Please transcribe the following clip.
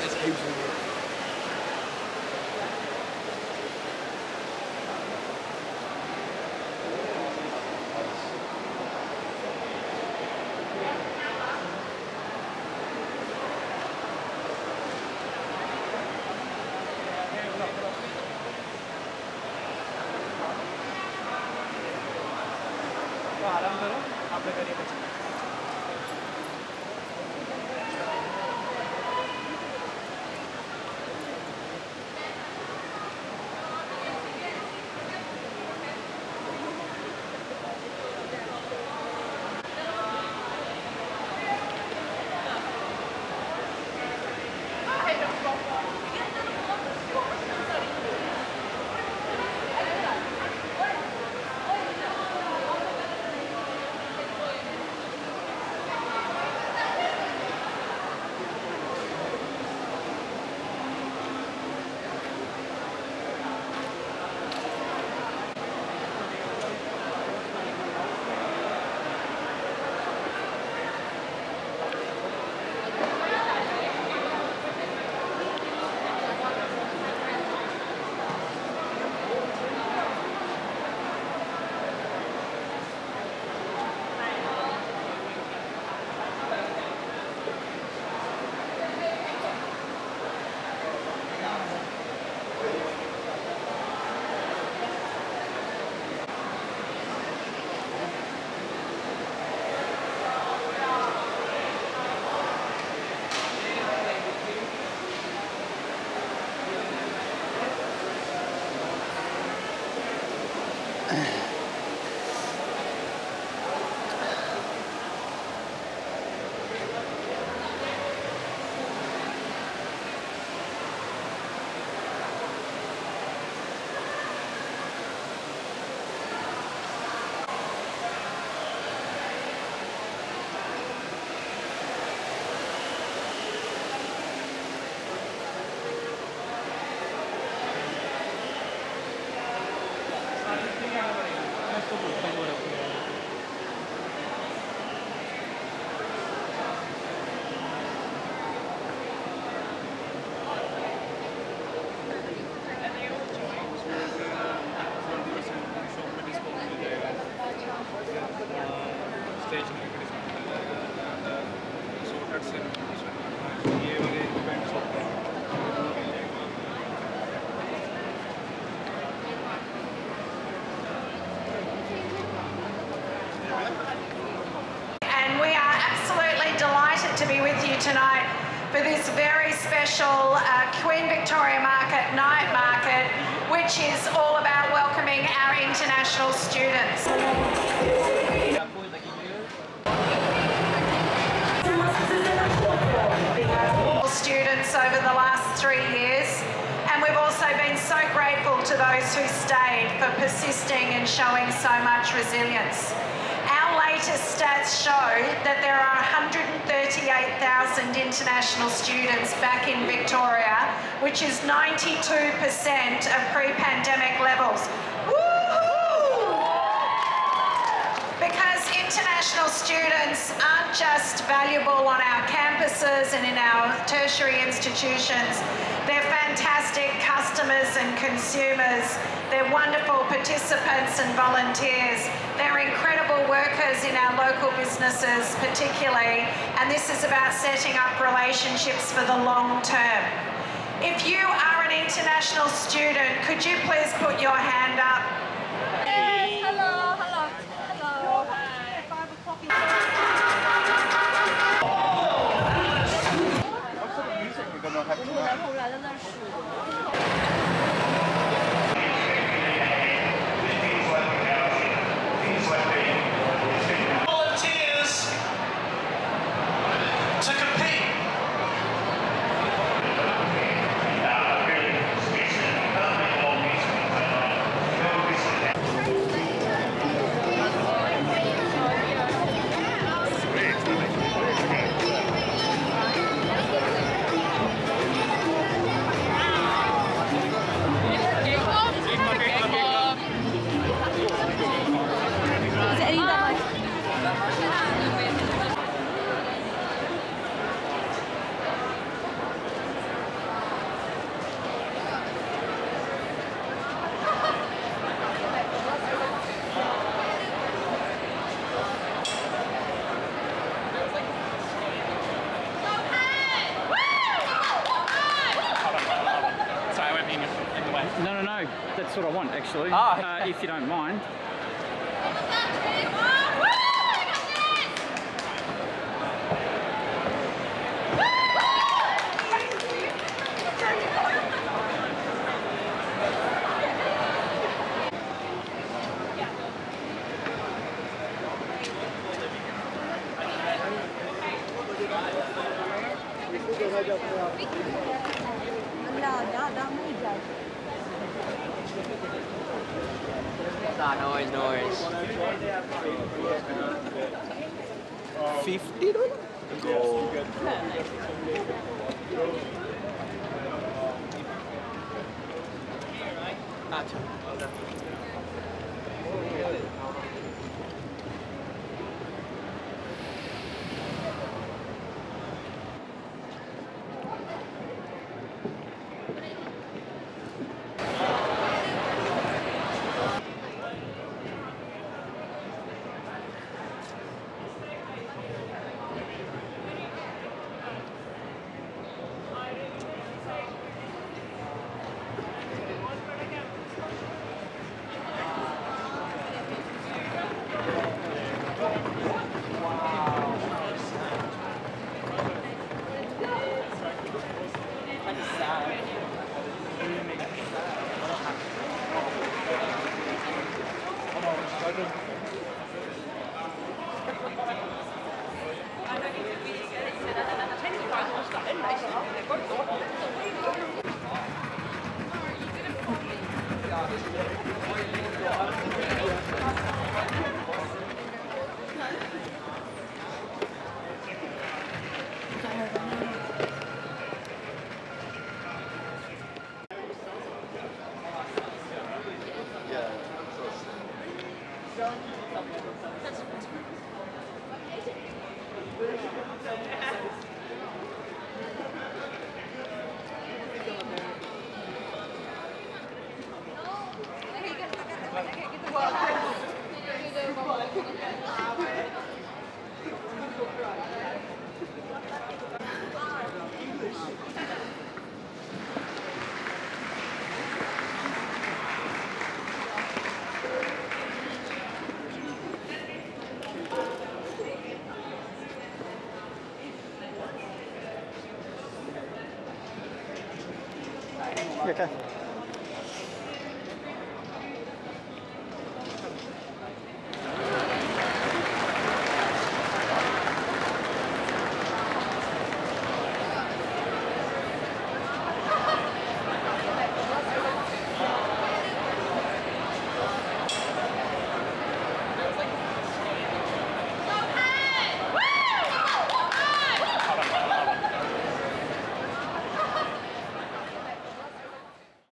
this keeps me working. Tonight for this very special Queen Victoria Market night market, which is all about welcoming our international students. Students over the last 3 years, and we've also been so grateful to those who stayed for persisting and showing so much resilience. Latest stats show that there are 138,000 international students back in Victoria, which is 92% of pre-pandemic levels. Woo-hoo! Because international students aren't just valuable on our campuses and in our tertiary institutions, they're fantastic customers and consumers, they're wonderful participants and volunteers, they're incredible workers in our local businesses particularly, and this is about setting up relationships for the long term. If you are an international student, could you please put your hand up? Yes, hello, hello, hello. Hi. 5 o'clock. away. No, no, no. That's what I want, actually. Oh, okay. If you don't mind. $50? Go. Okay.